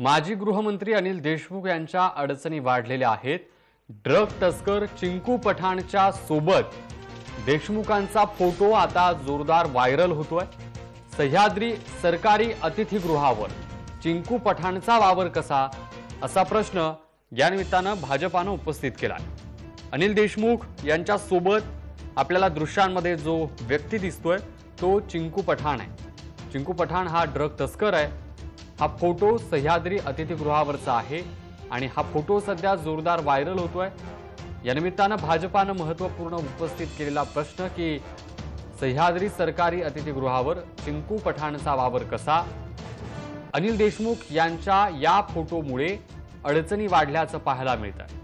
माजी गृहमंत्री अनिल देशमुख यांच्या अडचणी वाढलेल्या आहेत। ड्रग तस्कर चिंकू पठाणच्या सोबत देशमुखांचा फोटो आता जोरदार व्हायरल होतोय। सह्याद्री सरकारी अतिथीगृहावर चिंकू पठाणचा वावर कसा असा प्रश्न या निमित्तानं भाजपानं उपस्थित केला। अनिल देशमुख यांच्या सोबत आपल्याला दृश्यांमध्ये जो व्यक्ती दिसतोय तो चिंकू पठाण आहे। चिंकू पठाण हा ड्रग तस्कर आहे। हा फोटो सह्याद्री अतिथीगृहावरचा आहे आणि हा फोटो सध्या जोरदार व्हायरल होतोय। या निमित्तानं भाजपानं महत्त्वपूर्ण उपस्थित केलेला प्रश्न की सह्याद्री सरकारी अतिथीगृहावर चिंकू पठाणचा वावर कसा, अनिल देशमुख यांच्या या फोटोमुळे अडचणी वाढल्याचं पाहायला मिळतंय।